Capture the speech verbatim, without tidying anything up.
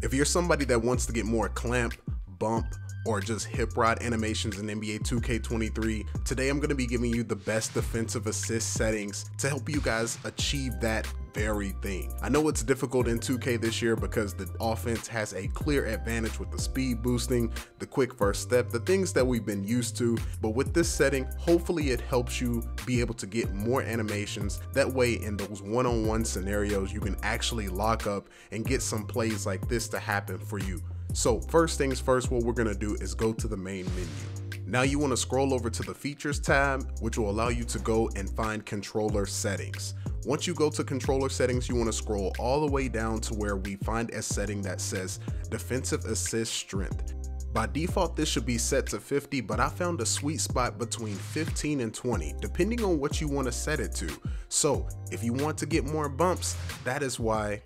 If you're somebody that wants to get more clamp, bump, or just hip rod animations in N B A two K twenty-three, today I'm going to be giving you the best defensive assist settings to help you guys achieve that very thing. I know it's difficult in two K this year because the offense has a clear advantage with the speed boosting, the quick first step, the things that we've been used to, but with this setting, hopefully it helps you be able to get more animations. That way in those one-on-one scenarios, you can actually lock up and get some plays like this to happen for you. So first things first, what we're gonna do is go to the main menu. Now you wanna scroll over to the features tab, which will allow you to go and find controller settings. Once you go to controller settings, you wanna scroll all the way down to where we find a setting that says defensive assist strength. By default, this should be set to fifty, but I found a sweet spot between fifteen and twenty, depending on what you wanna set it to. So if you want to get more bumps, that is why